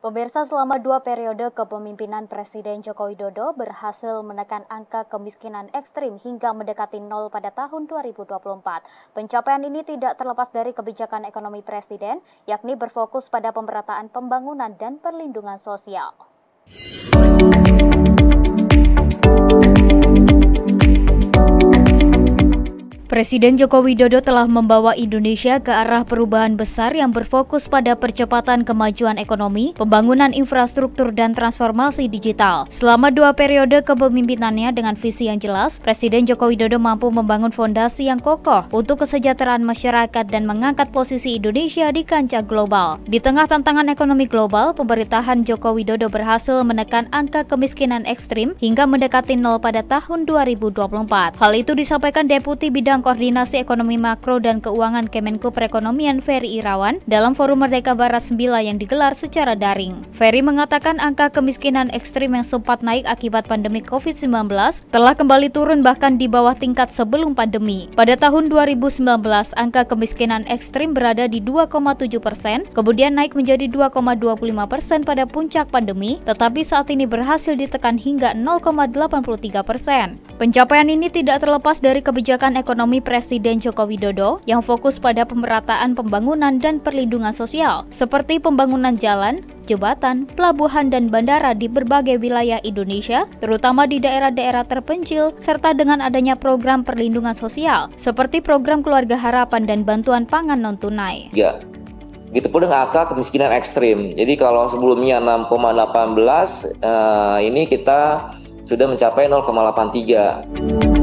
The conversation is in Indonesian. Pemirsa, selama dua periode kepemimpinan Presiden Joko Widodo berhasil menekan angka kemiskinan ekstrim hingga mendekati nol pada tahun 2024. Pencapaian ini tidak terlepas dari kebijakan ekonomi Presiden, yakni berfokus pada pemerataan pembangunan dan perlindungan sosial. Presiden Joko Widodo telah membawa Indonesia ke arah perubahan besar yang berfokus pada percepatan kemajuan ekonomi, pembangunan infrastruktur, dan transformasi digital. Selama dua periode kepemimpinannya dengan visi yang jelas, Presiden Joko Widodo mampu membangun fondasi yang kokoh untuk kesejahteraan masyarakat dan mengangkat posisi Indonesia di kancah global. Di tengah tantangan ekonomi global, pemerintahan Joko Widodo berhasil menekan angka kemiskinan ekstrim hingga mendekati nol pada tahun 2024. Hal itu disampaikan Deputi Bidang Koordinasi Ekonomi Makro dan Keuangan Kemenko Perekonomian Ferry Irawan dalam Forum Merdeka Barat 9 yang digelar secara daring. Ferry mengatakan angka kemiskinan ekstrim yang sempat naik akibat pandemi COVID-19 telah kembali turun bahkan di bawah tingkat sebelum pandemi. Pada tahun 2019, angka kemiskinan ekstrim berada di 2,7%, kemudian naik menjadi 2,25% pada puncak pandemi, tetapi saat ini berhasil ditekan hingga 0,83%. Pencapaian ini tidak terlepas dari kebijakan ekonomi Presiden Joko Widodo yang fokus pada pemerataan pembangunan dan perlindungan sosial, seperti pembangunan jalan, jembatan, pelabuhan, dan bandara di berbagai wilayah Indonesia, terutama di daerah-daerah terpencil, serta dengan adanya program perlindungan sosial, seperti program Keluarga Harapan dan bantuan pangan non-tunai. Ya. Gitu pun dengan angka kemiskinan ekstrim. Jadi kalau sebelumnya 6,18, ini kita sudah mencapai 0,83.